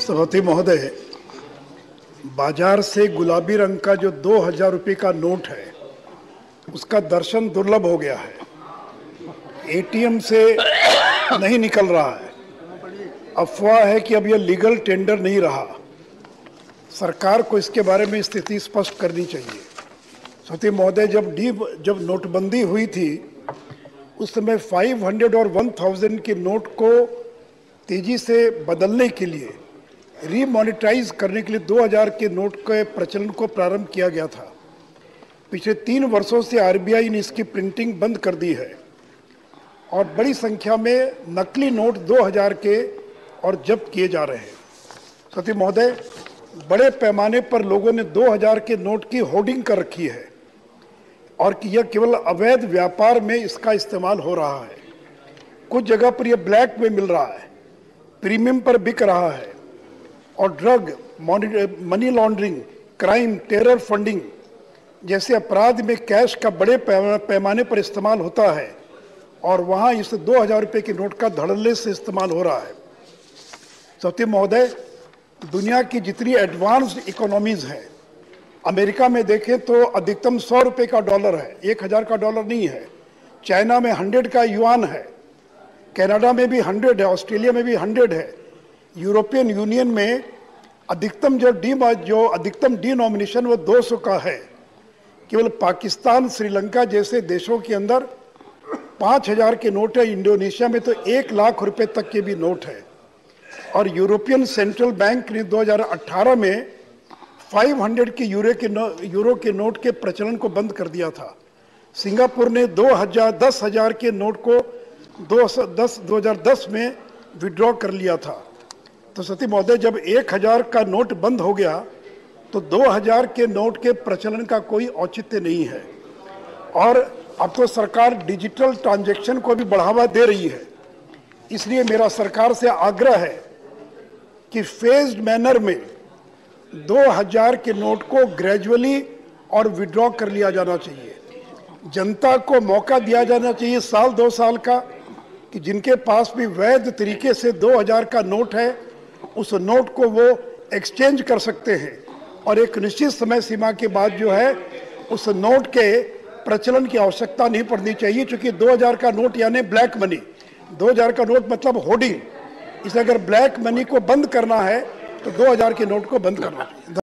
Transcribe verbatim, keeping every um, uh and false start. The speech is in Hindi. सभापति महोदय, बाजार से गुलाबी रंग का जो दो हजार रुपये का नोट है उसका दर्शन दुर्लभ हो गया है। एटीएम से नहीं निकल रहा है। अफवाह है कि अब यह लीगल टेंडर नहीं रहा। सरकार को इसके बारे में स्थिति स्पष्ट करनी चाहिए। सती महोदय, जब डीब जब नोटबंदी हुई थी उस समय पाँच सौ और एक हज़ार के नोट को तेजी से बदलने के लिए, रीमॉनिटाइज करने के लिए दो हज़ार के नोट के प्रचलन को प्रारंभ किया गया था। पिछले तीन वर्षों से आरबीआई ने इसकी प्रिंटिंग बंद कर दी है और बड़ी संख्या में नकली नोट दो हज़ार के और जब्त किए जा रहे हैं। सती महोदय, बड़े पैमाने पर लोगों ने दो हज़ार के नोट की होर्डिंग कर रखी है और कि यह केवल अवैध व्यापार में इसका इस्तेमाल हो रहा है। कुछ जगह पर यह ब्लैक में मिल रहा है, प्रीमियम पर बिक रहा है और drug, money laundering, crime, terror funding जैसे अपराध में कैश का बड़े पैमाने पर इस्तेमाल होता है और वहाँ इस दो हज़ार रुपये के नोट का धड़ल्ले से इस्तेमाल हो रहा है। सत्य महोदय, दुनिया की जितनी एडवांस्ड इकोनॉमीज़ हैं, अमेरिका में देखें तो अधिकतम सौ रुपये का डॉलर है, एक हज़ार का डॉलर नहीं है। चाइना में हंड्रेड का युआन है, कनाडा में भी हंड्रेड है, ऑस्ट्रेलिया में भी हंड्रेड है। यूरोपियन यूनियन में अधिकतम जो डी जो अधिकतम डिनोमिनेशन वो दो सौ का है। केवल पाकिस्तान, श्रीलंका जैसे देशों के अंदर पाँच हज़ार के नोट है। इंडोनेशिया में तो एक लाख रुपये तक के भी नोट है। और यूरोपियन सेंट्रल बैंक ने दो हज़ार अठारह में पाँच सौ के यूरो के यूरो के नोट के प्रचलन को बंद कर दिया था। सिंगापुर ने दो हज़ार दस हज़ार के नोट को दो हज़ार दस में विड्रॉ कर लिया था। तो सती महोदय, जब एक हज़ार का नोट बंद हो गया तो दो हज़ार के नोट के प्रचलन का कोई औचित्य नहीं है। और अब तो सरकार डिजिटल ट्रांजैक्शन को भी बढ़ावा दे रही है। इसलिए मेरा सरकार से आग्रह है कि फेज्ड मैनर में दो हज़ार के नोट को ग्रेजुअली और विड्रॉ कर लिया जाना चाहिए। जनता को मौका दिया जाना चाहिए साल दो साल का कि जिनके पास भी वैध तरीके से दो हज़ार का नोट है उस नोट को वो एक्सचेंज कर सकते हैं और एक निश्चित समय सीमा के बाद जो है उस नोट के प्रचलन की आवश्यकता नहीं पड़नी चाहिए। चूँकि दो हज़ार का नोट यानी ब्लैक मनी, दो हज़ार का नोट मतलब होर्डिंग, इसलिए अगर ब्लैक मनी को बंद करना है तो दो हज़ार के नोट को बंद करना चाहिए।